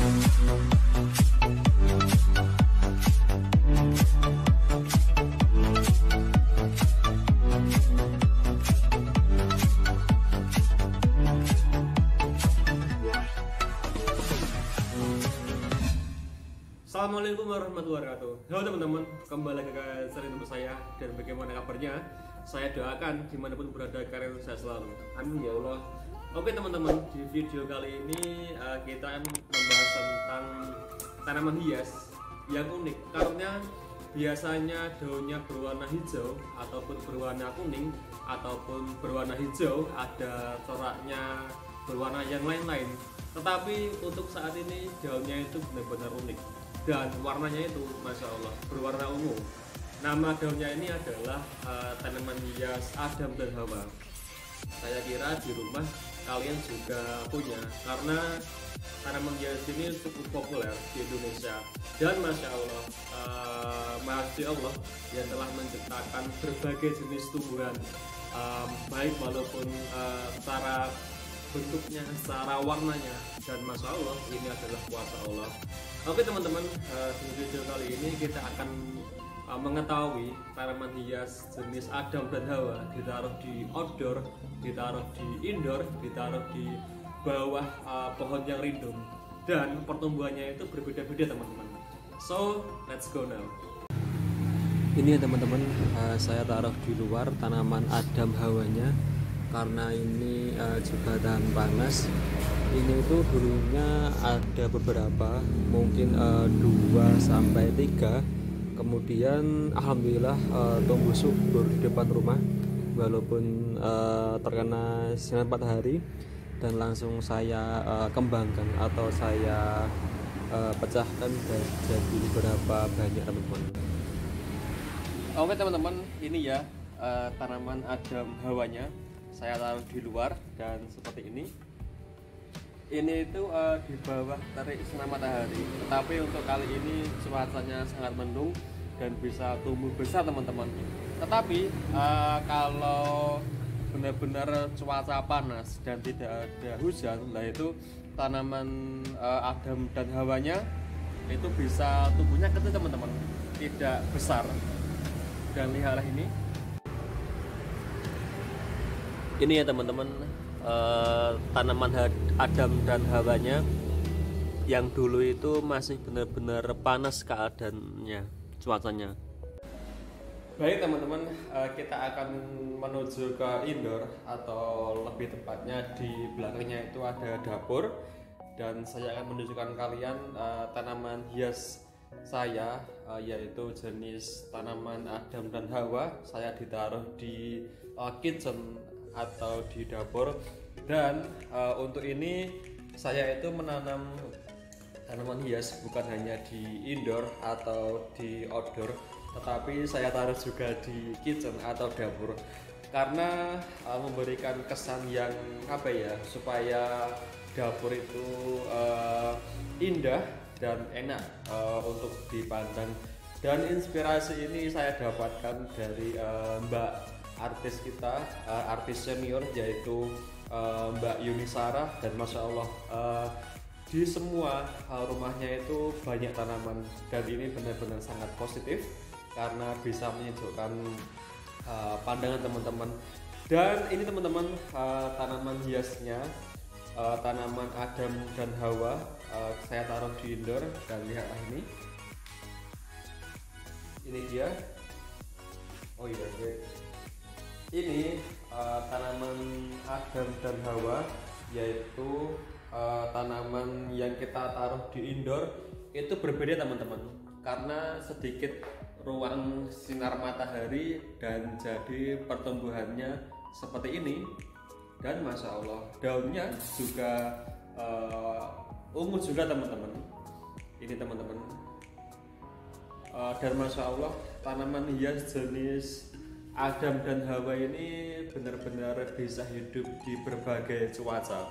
Assalamualaikum warahmatullahi wabarakatuh. Halo teman-teman, kembali lagi ke channel YouTube saya. Dan bagaimana kabarnya? Saya doakan dimanapun berada kalian sehat selalu. Amin ya Allah. Oke teman-teman, di video kali ini kita akan membahas tentang tanaman hias yang unik. Karena biasanya daunnya berwarna hijau ataupun berwarna kuning ataupun berwarna hijau, ada coraknya berwarna yang lain-lain. Tetapi untuk saat ini daunnya itu benar-benar unik. Dan warnanya itu Masya Allah berwarna ungu. Nama daunnya ini adalah tanaman hias Adam dan Hawa. Saya kira di rumah kalian juga punya, karena tanaman hias ini cukup populer di Indonesia. Dan Masya Allah, Masya Allah yang telah menciptakan berbagai jenis tumbuhan, baik walaupun secara bentuknya, secara warnanya, dan Masya Allah ini adalah kuasa Allah. Oke teman-teman, di video kali ini kita akan mengetahui tanaman hias jenis Adam dan Hawa. Ditaruh di outdoor, ditaruh di indoor, ditaruh di bawah pohon yang rindung, dan pertumbuhannya itu berbeda-beda teman-teman. So, let's go now. Ini teman-teman, saya taruh di luar tanaman Adam Hawanya, karena ini juga tahan panas. Ini itu dulunya ada beberapa, mungkin 2 sampai 3, kemudian alhamdulillah tumbuh subur di depan rumah walaupun terkena sinar matahari, dan langsung saya kembangkan atau saya pecahkan dan jadi beberapa banyak teman-teman. Oke teman-teman, ini ya tanaman Adam Hawanya. Saya taruh di luar dan seperti ini. Ini itu di bawah terik sinar matahari, tetapi untuk kali ini cuacanya sangat mendung dan bisa tumbuh besar teman-teman. Tetapi kalau benar-benar cuaca panas dan tidak ada hujan, nah itu tanaman Adam dan Hawanya itu bisa tumbuhnya kecil teman-teman, tidak besar. Dan lihatlah ini. Ini ya teman-teman, tanaman Adam dan Hawanya yang dulu itu masih benar-benar panas keadaannya, cuacanya. Baik teman-teman, kita akan menuju ke indoor, atau lebih tepatnya di belakangnya itu ada dapur. Dan saya akan menunjukkan kalian tanaman hias saya, yaitu jenis tanaman Adam dan Hawa. Saya ditaruh di kitchen atau di dapur. Dan untuk ini saya itu menanam tanaman hias bukan hanya di indoor atau di outdoor, tetapi saya taruh juga di kitchen atau dapur, karena memberikan kesan yang apa ya, supaya dapur itu indah dan enak untuk dipandang. Dan inspirasi ini saya dapatkan dari Mbak artis kita, artis senior, yaitu Mbak Yuni Sarah. Dan Masya Allah, di semua rumahnya itu banyak tanaman, dan ini benar-benar sangat positif karena bisa menyejukkan pandangan teman-teman. Dan ini teman-teman, tanaman hiasnya, tanaman Adam dan Hawa, saya taruh di indoor. Dan lihatlah ini. Ini dia. Oh iya, ini tanaman Adam dan Hawa, yaitu tanaman yang kita taruh di indoor itu berbeda teman-teman, karena sedikit ruang sinar matahari, dan jadi pertumbuhannya seperti ini. Dan Masya Allah daunnya juga ungu juga teman-teman. Ini teman-teman, dan Masya Allah tanaman hias jenis Adam dan Hawa ini benar-benar bisa hidup di berbagai cuaca,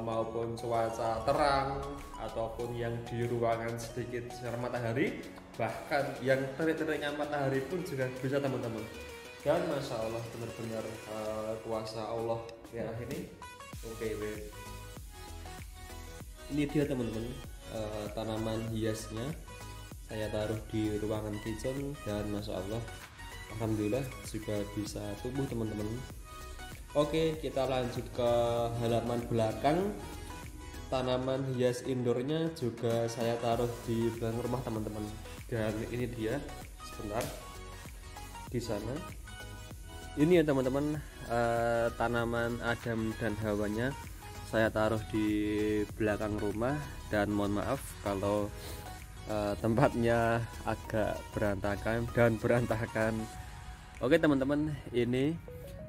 maupun cuaca terang ataupun yang di ruangan sedikit sinar matahari, bahkan yang terik-teriknya matahari pun juga bisa teman-teman. Dan Masya Allah benar-benar kuasa Allah ya ini. Oke, ini dia teman-teman, tanaman hiasnya saya taruh di ruangan kitchen dan masya Allah alhamdulillah juga bisa tumbuh teman-teman. Oke, kita lanjut ke halaman belakang. Tanaman hias indoornya juga saya taruh di belakang rumah teman-teman, dan ini dia, sebentar, di sana ini ya teman-teman, tanaman Adam dan Hawanya saya taruh di belakang rumah, dan mohon maaf kalau tempatnya agak berantakan dan berantakan. Oke teman-teman, ini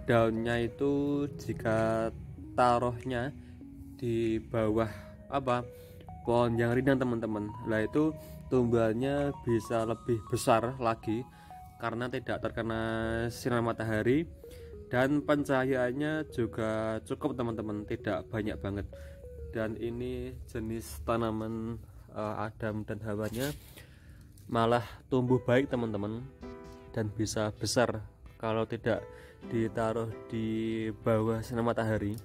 daunnya itu jika taruhnya di bawah apa pohon yang rindang teman-teman, lah itu tumbuhannya bisa lebih besar lagi karena tidak terkena sinar matahari dan pencahayaannya juga cukup teman-teman, tidak banyak banget. Dan ini jenis tanaman Adam dan Hawanya malah tumbuh baik teman-teman dan bisa besar kalau tidak ditaruh di bawah sinar matahari.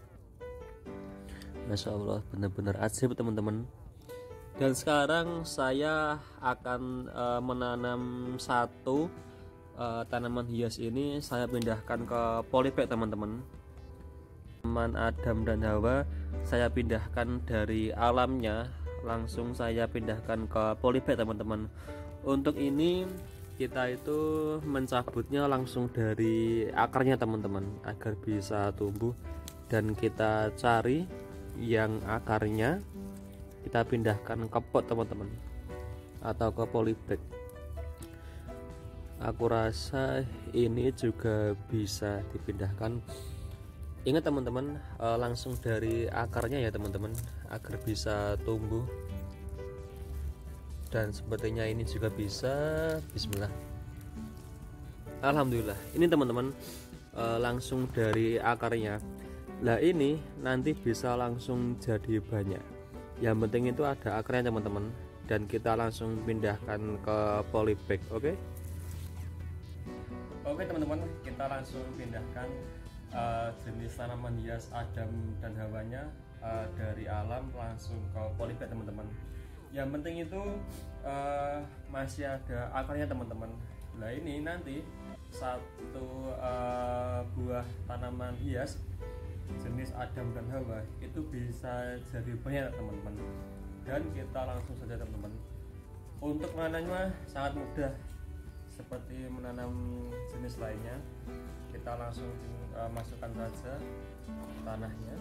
Masya Allah, benar-benar ajaib teman-teman. Dan sekarang saya akan menanam satu tanaman hias. Ini saya pindahkan ke polybag teman-teman. Tanaman Adam dan Hawa saya pindahkan dari alamnya, langsung saya pindahkan ke polybag teman-teman. Untuk ini kita itu mencabutnya langsung dari akarnya teman-teman, agar bisa tumbuh, dan kita cari yang akarnya kita pindahkan ke pot teman-teman atau ke polybag. Aku rasa ini juga bisa dipindahkan. Ingat teman-teman, langsung dari akarnya ya teman-teman, agar bisa tumbuh. Dan sepertinya ini juga bisa. Bismillah, alhamdulillah. Ini teman-teman langsung dari akarnya. Nah ini nanti bisa langsung jadi banyak. Yang penting itu ada akarnya teman-teman, dan kita langsung pindahkan ke polybag. Oke? Oke teman-teman, kita langsung pindahkan jenis tanaman hias Adam dan Hawanya dari alam langsung ke polybag teman-teman. Yang penting itu masih ada akarnya teman-teman. Nah ini nanti satu buah tanaman hias jenis Adam dan Hawa itu bisa jadi banyak teman-teman. Dan kita langsung saja teman-teman. Untuk menanamnya sangat mudah, seperti menanam jenis lainnya. Kita langsung masukkan saja tanahnya.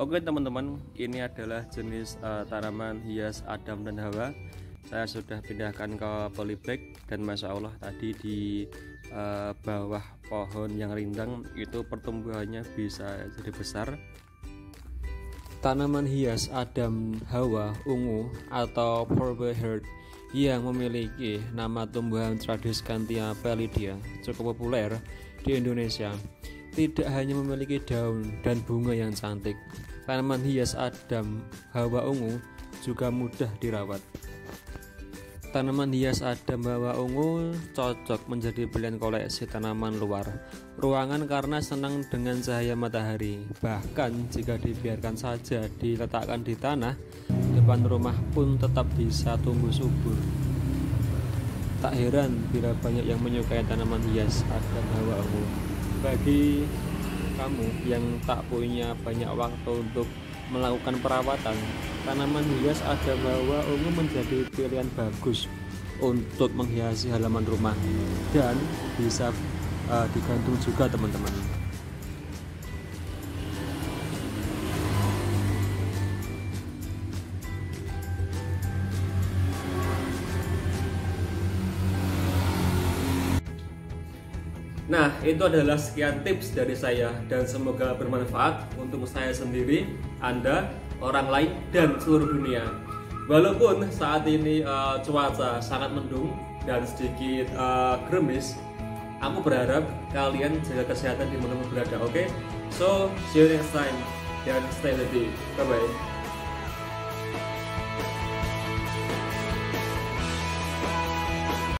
Oke teman-teman, ini adalah jenis tanaman hias Adam dan Hawa. Saya sudah pindahkan ke polybag, dan masya Allah tadi di bawah pohon yang rindang itu pertumbuhannya bisa jadi besar. Tanaman hias Adam Hawa ungu atau purple heart yang memiliki nama tumbuhan tradescantia pallida cukup populer di Indonesia. Tidak hanya memiliki daun dan bunga yang cantik, tanaman hias Adam Hawa ungu juga mudah dirawat. Tanaman hias Adam Hawa ungu cocok menjadi pilihan koleksi tanaman luar ruangan karena senang dengan cahaya matahari. Bahkan jika dibiarkan saja diletakkan di tanah depan rumah pun tetap bisa tumbuh subur. Tak heran bila banyak yang menyukai tanaman hias Adam Hawa ungu. Bagi kamu yang tak punya banyak waktu untuk melakukan perawatan, tanaman hias Adam Hawa ungu menjadi pilihan bagus untuk menghiasi halaman rumah, dan bisa digantung juga teman-teman. Nah, itu adalah sekian tips dari saya dan semoga bermanfaat untuk saya sendiri, Anda, orang lain, dan seluruh dunia. Walaupun saat ini cuaca sangat mendung dan sedikit gerimis, aku berharap kalian jaga kesehatan di mana berada, oke? So, see you next time dan stay healthy. Bye-bye.